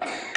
Yes.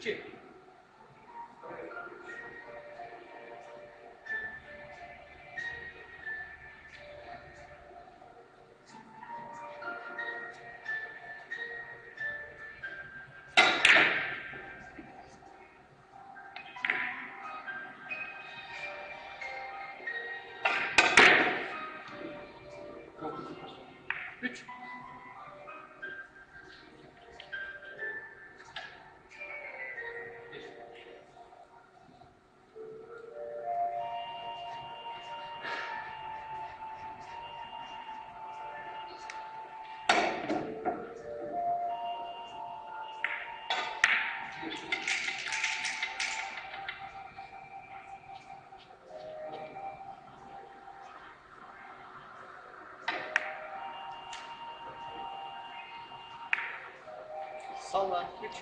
Chip. Salla. Üç.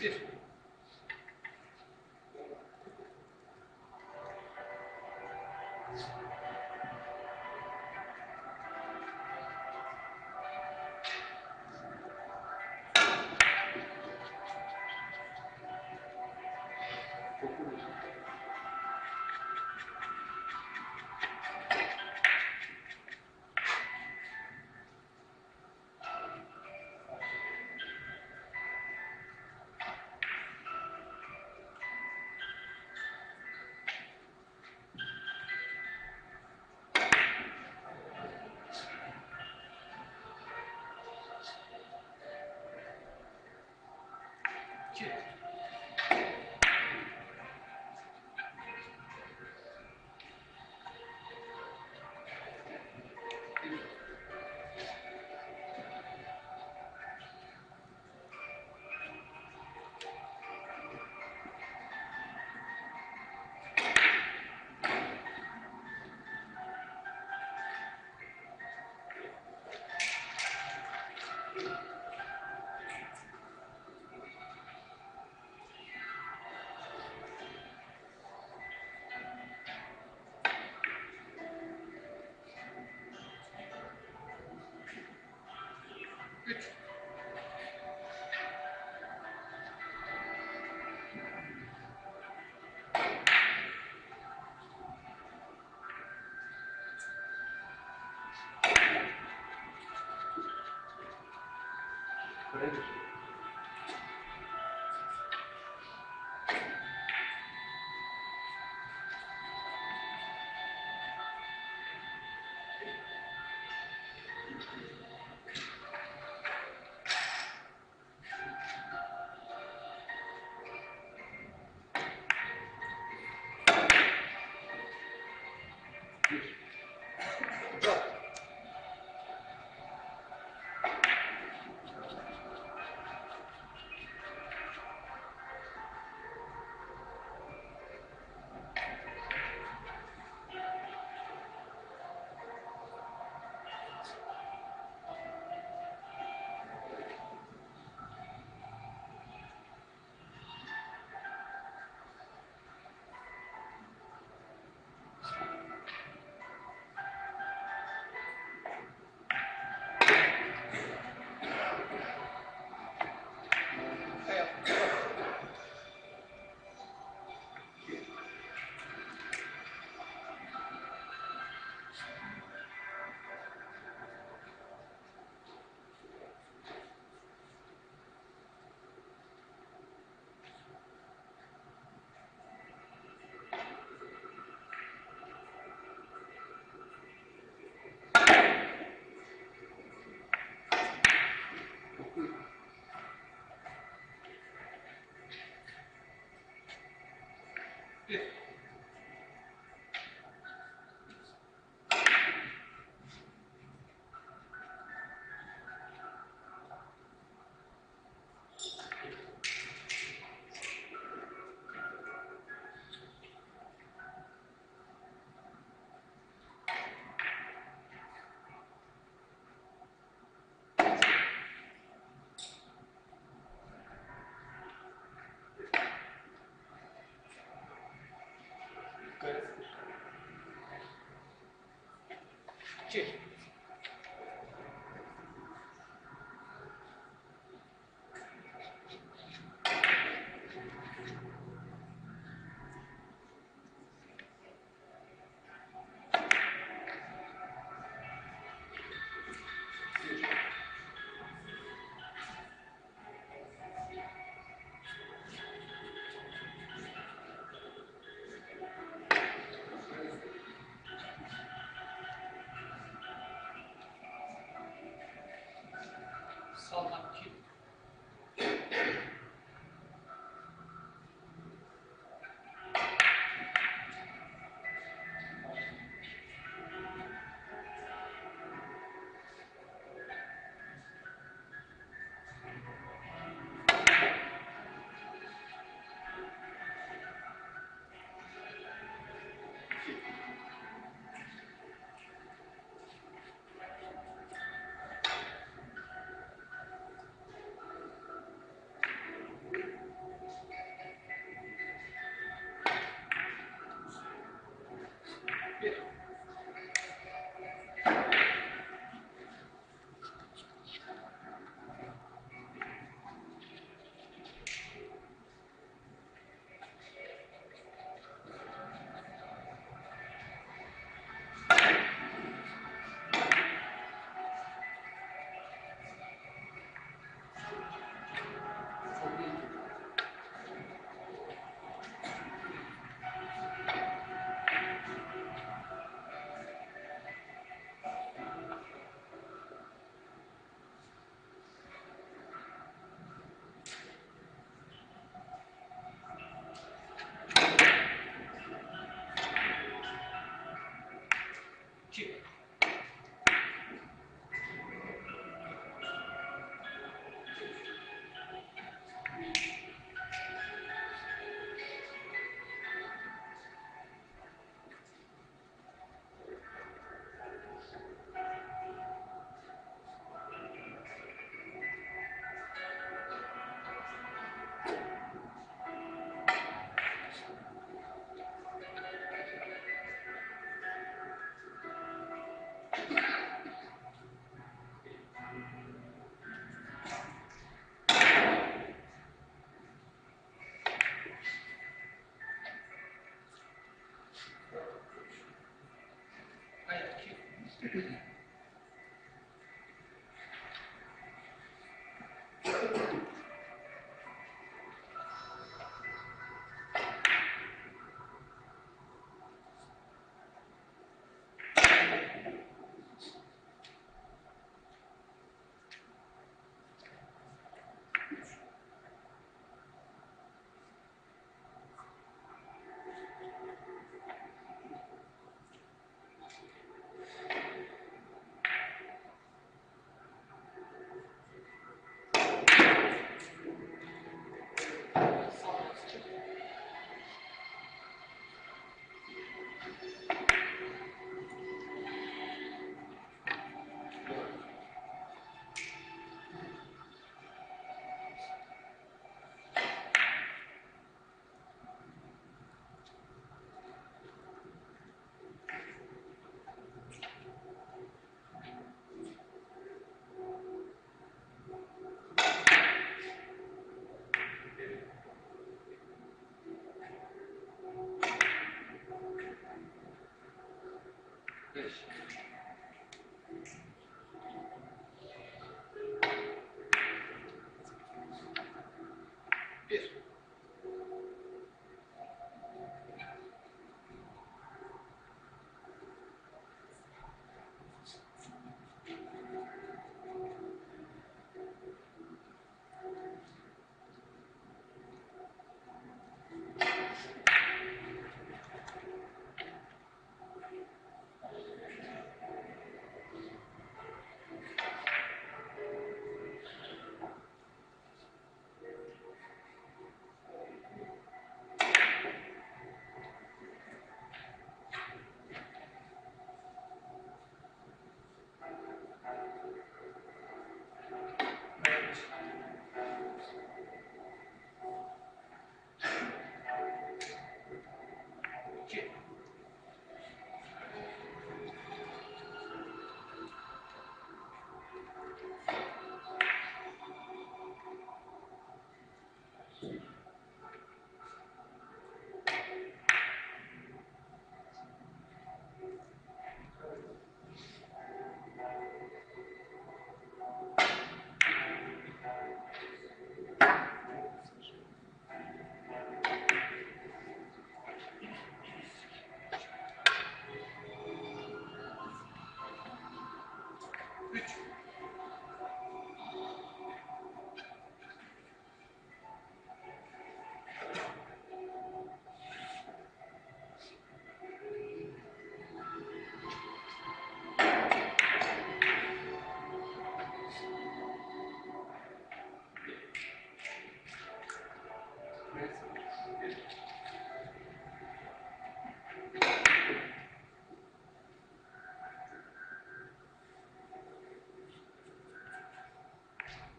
activity. Cheers.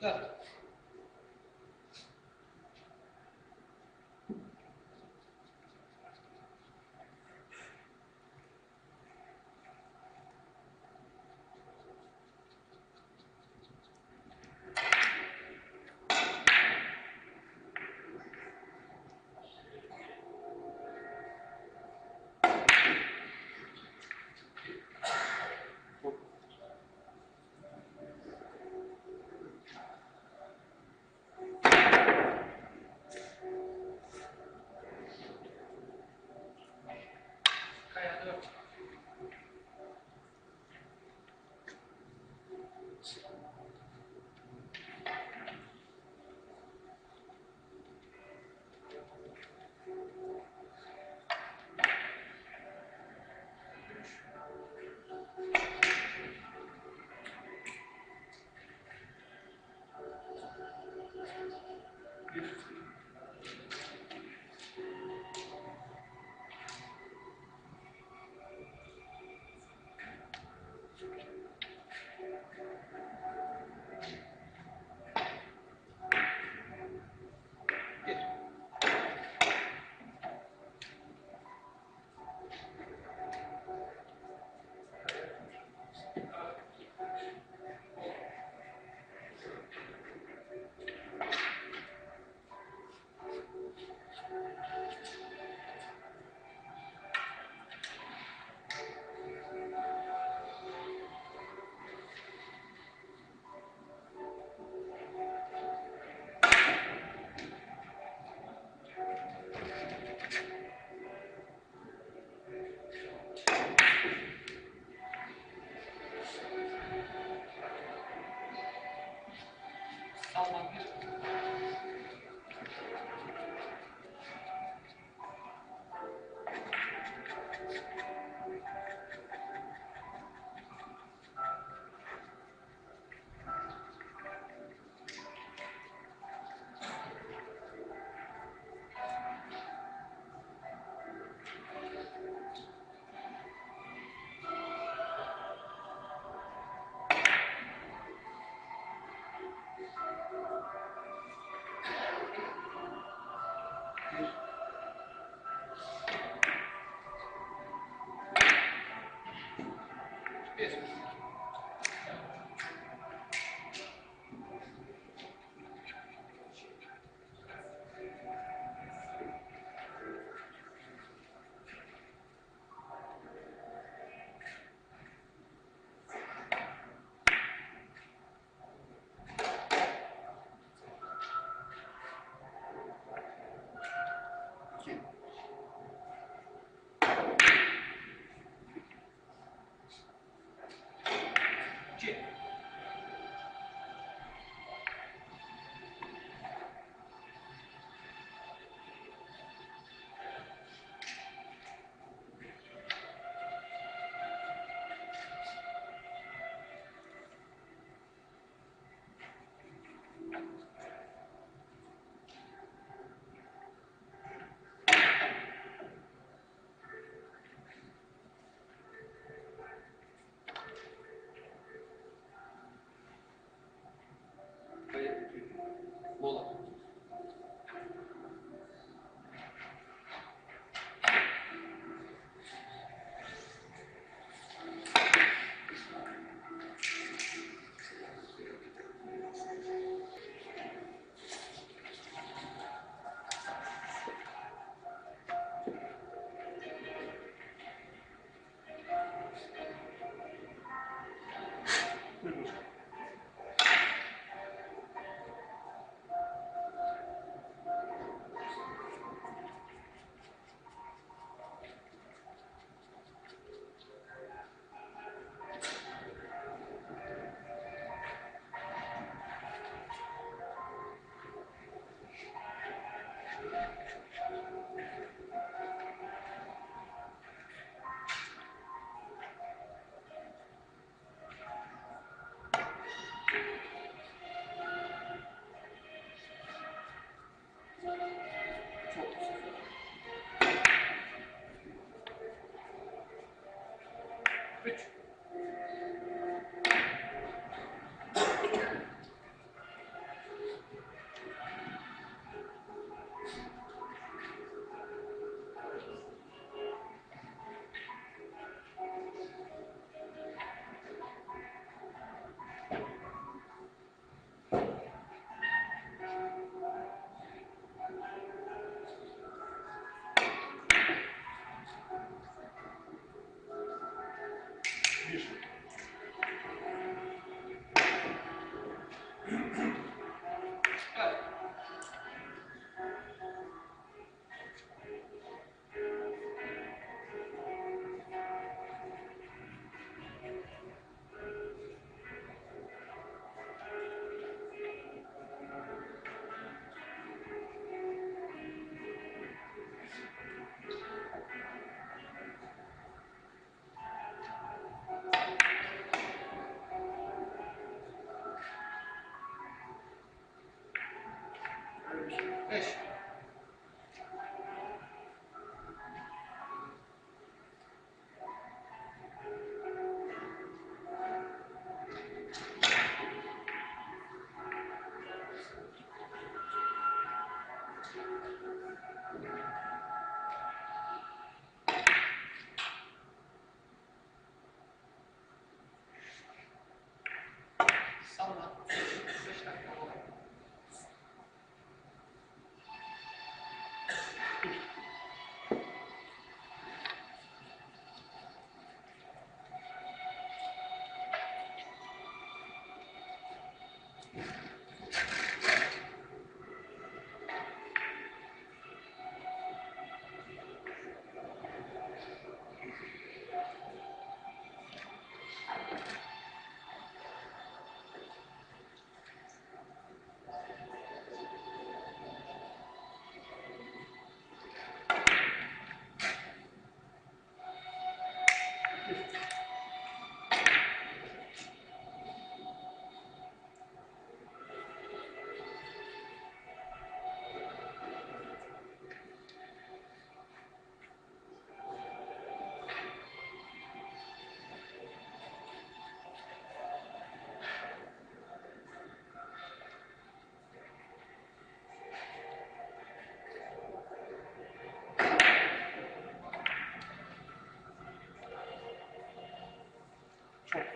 Да.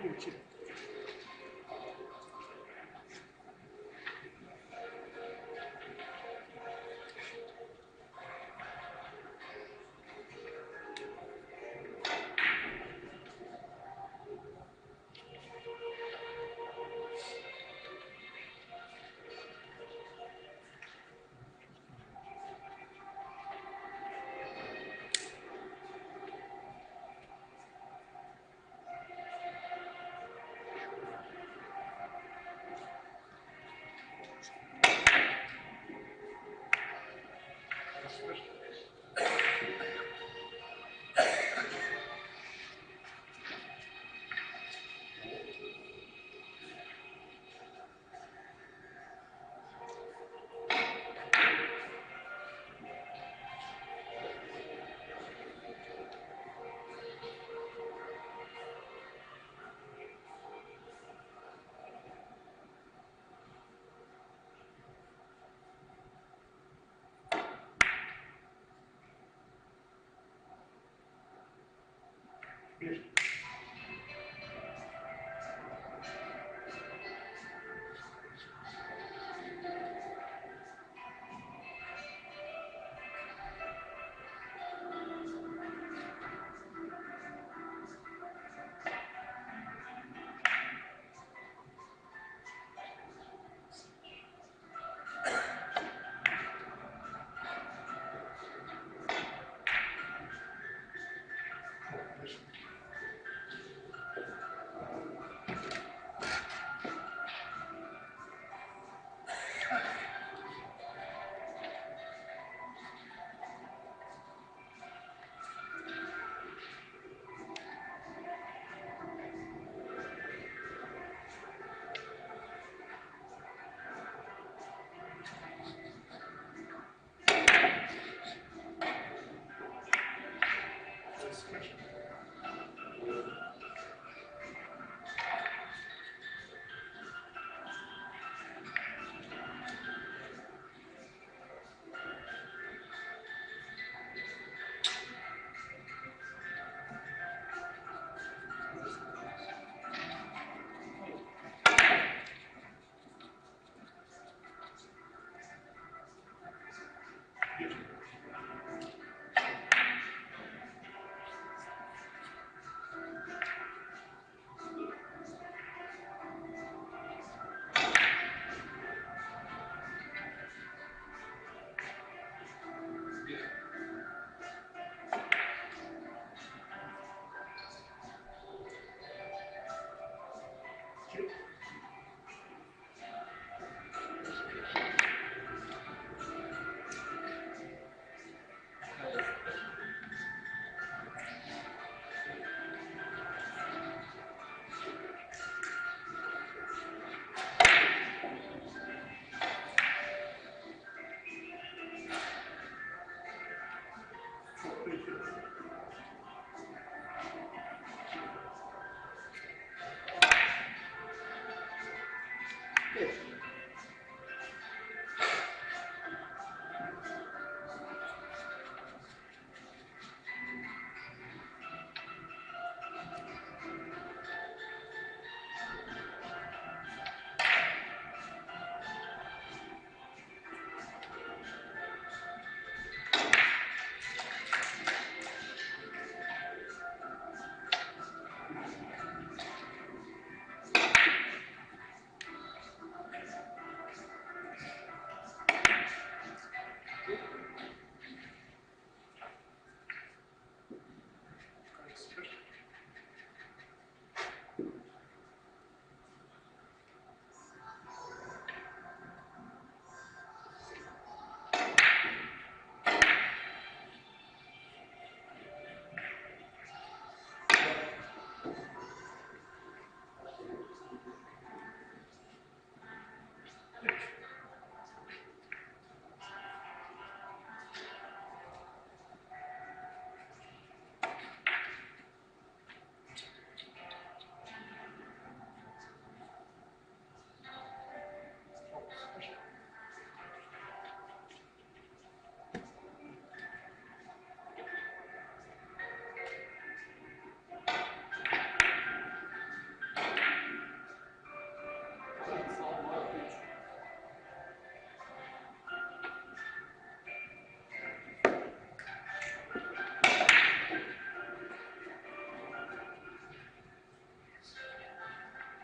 YouTube.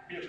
Good.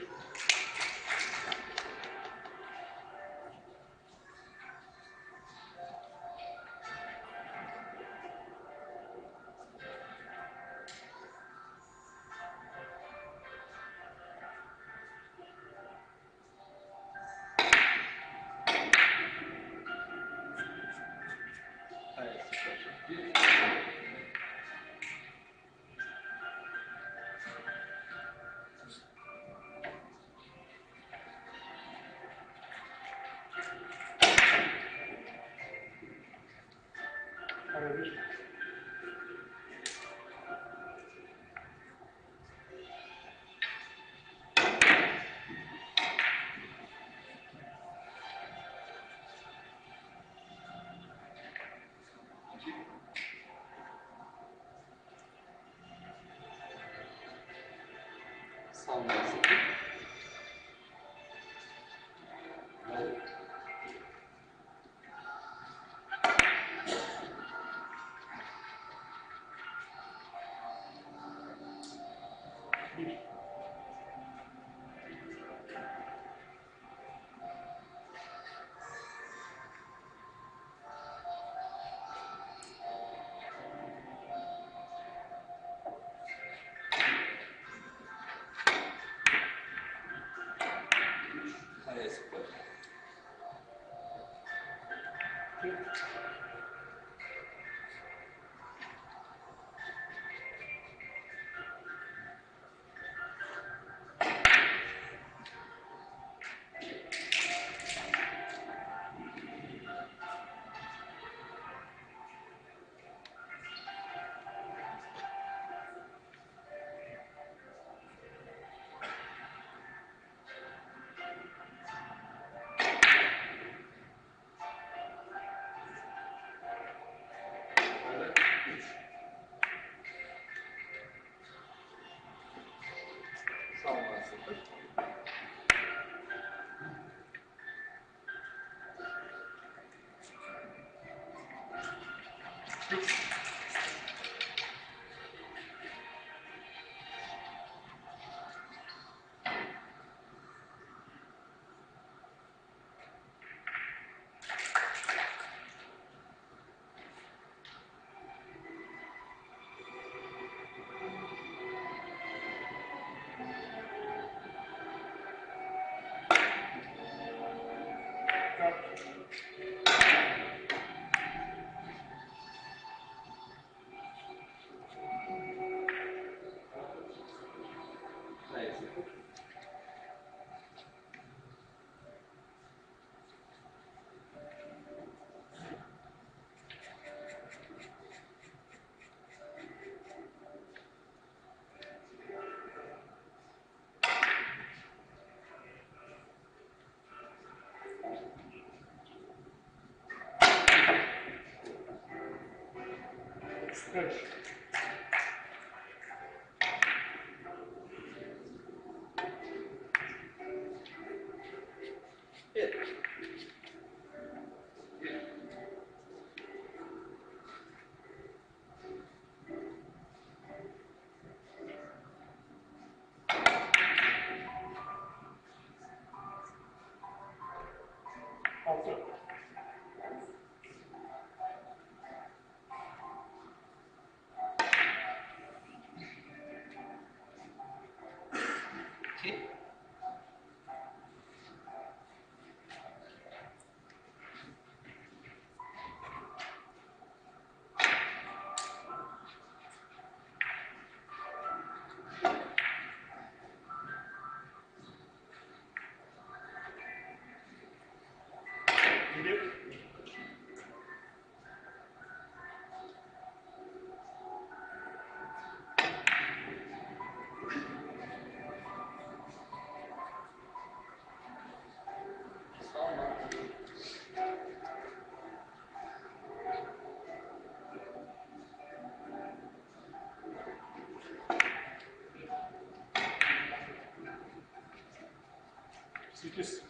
Just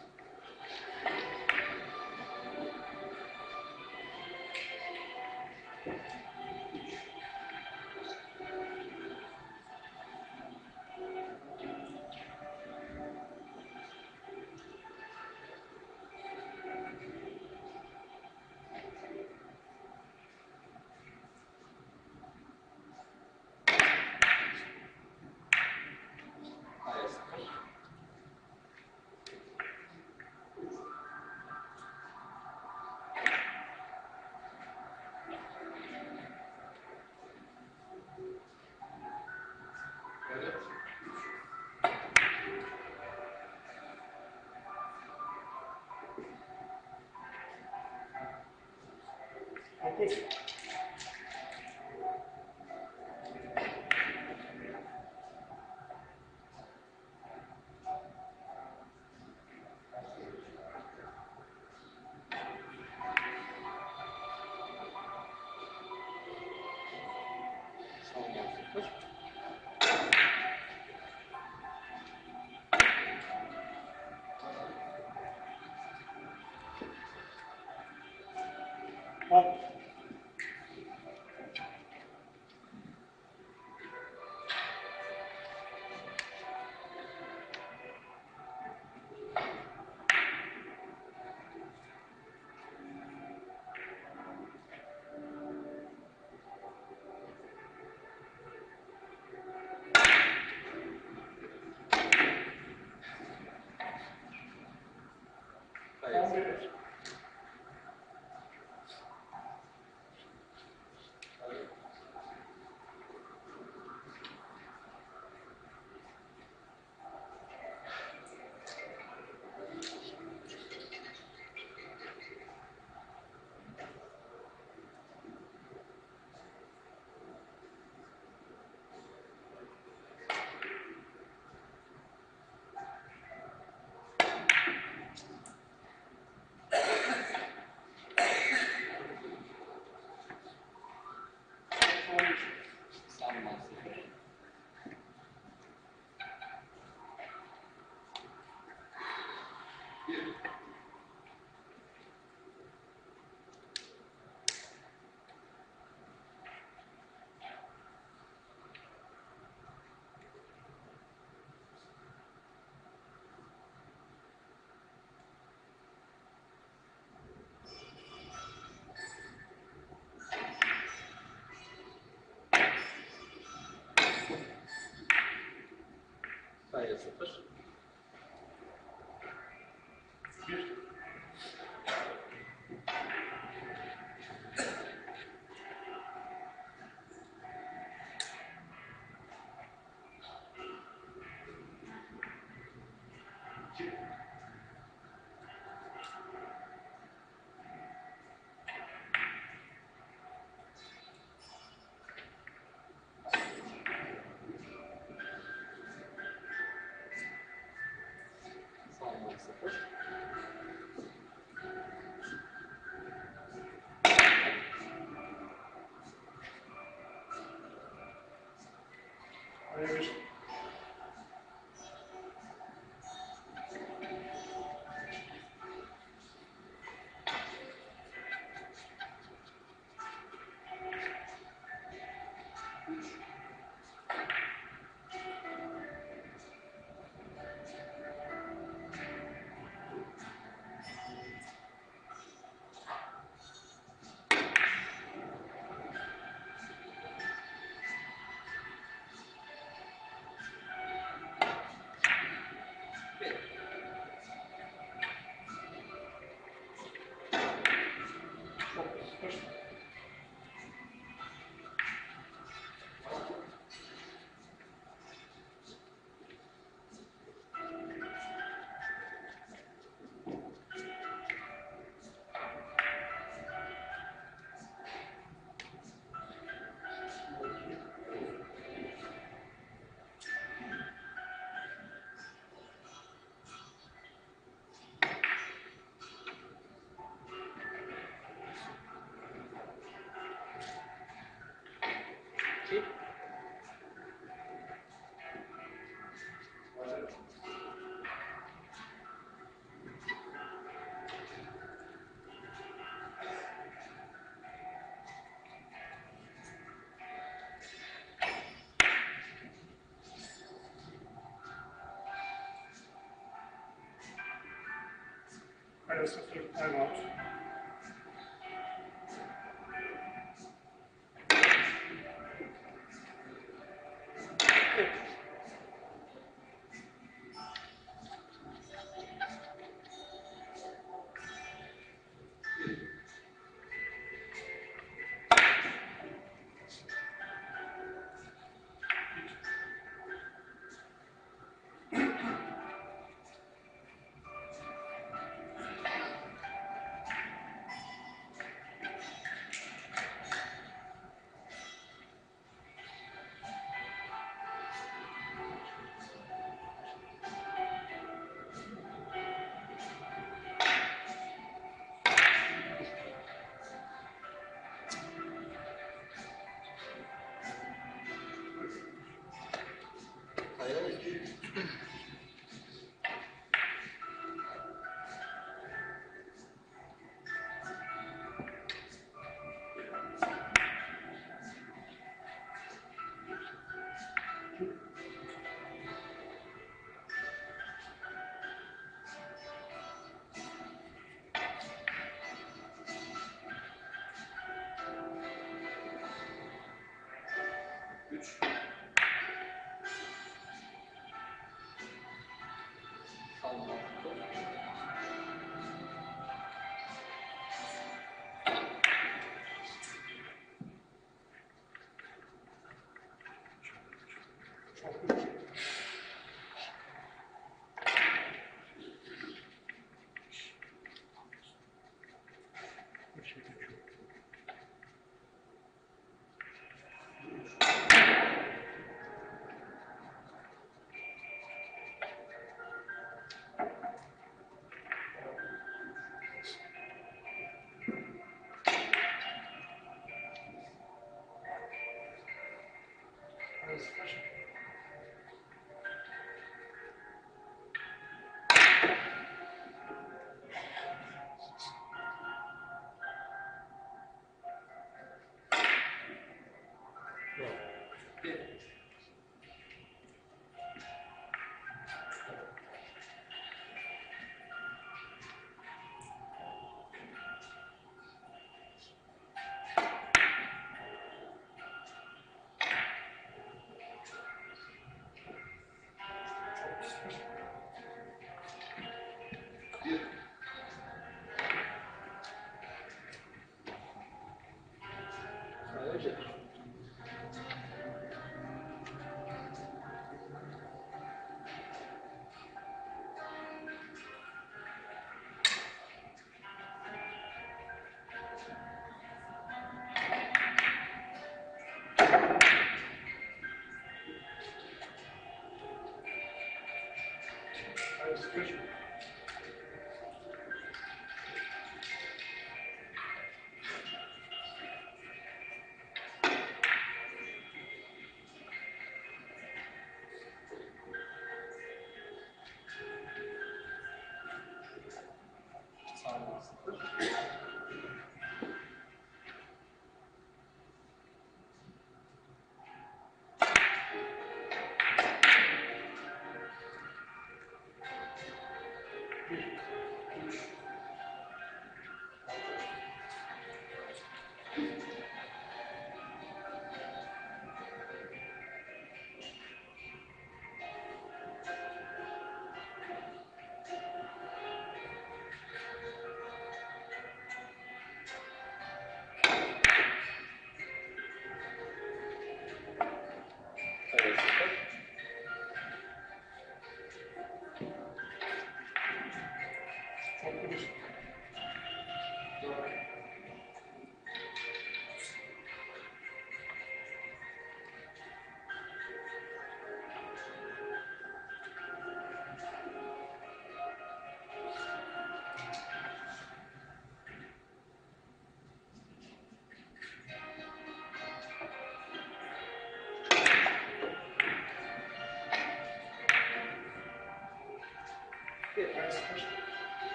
Yes. Sıfır. Bir. Sıfır, evet.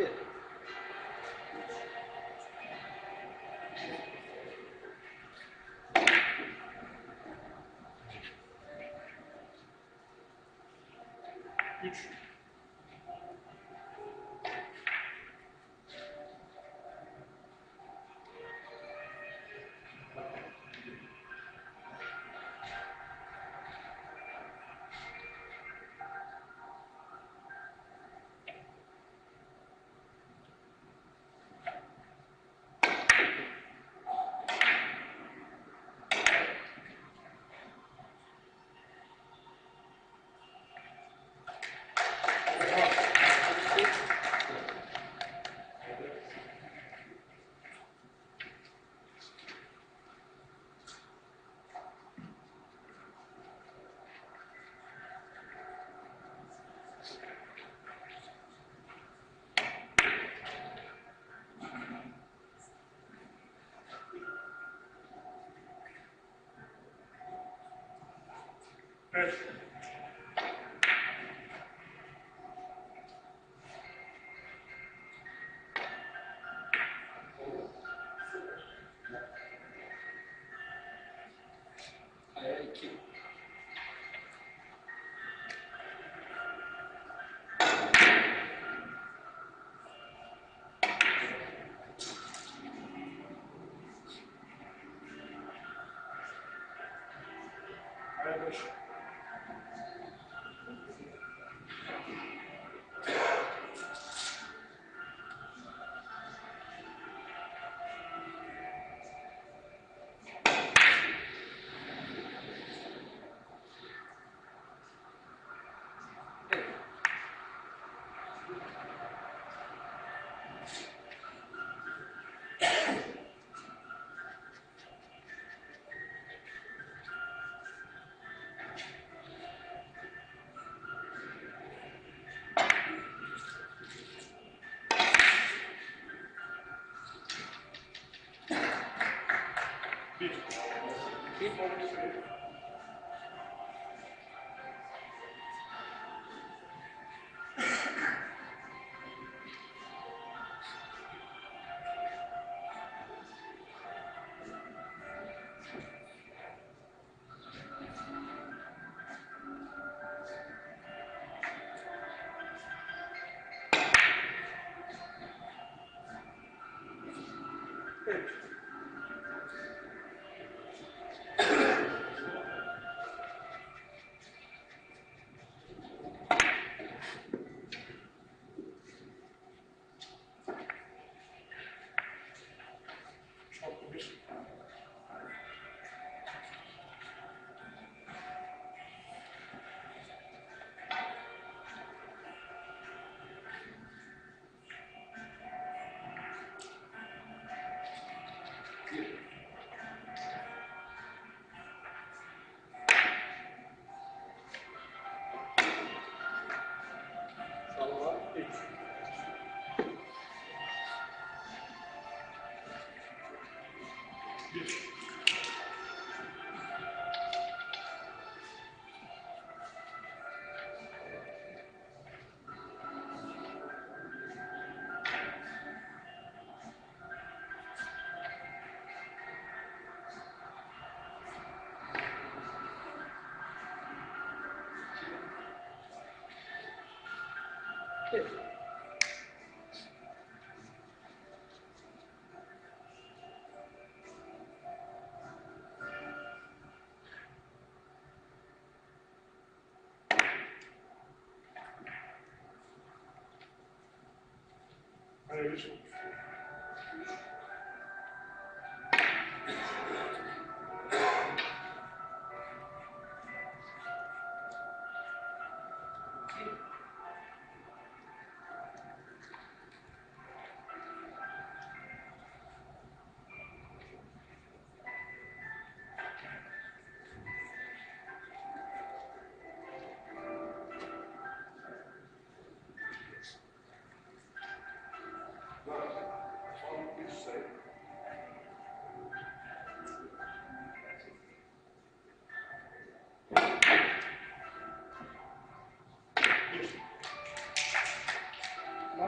pit. Yes. Yes.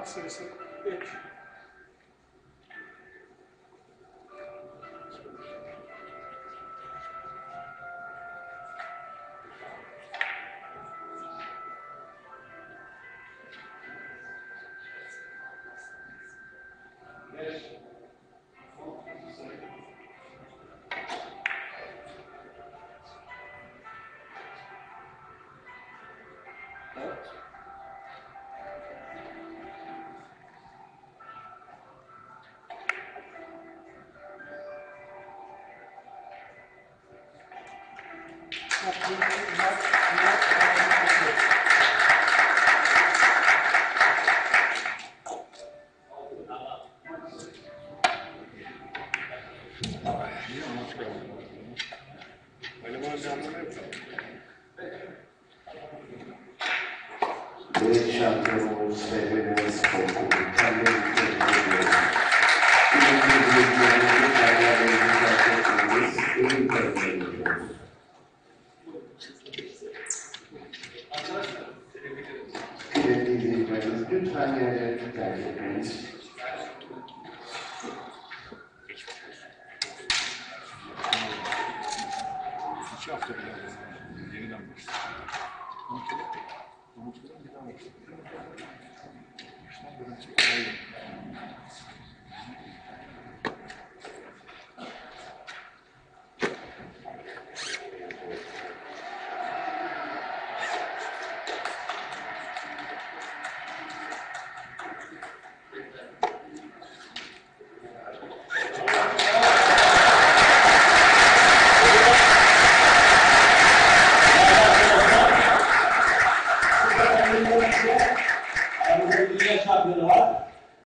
meselesi. Evet. Gracias.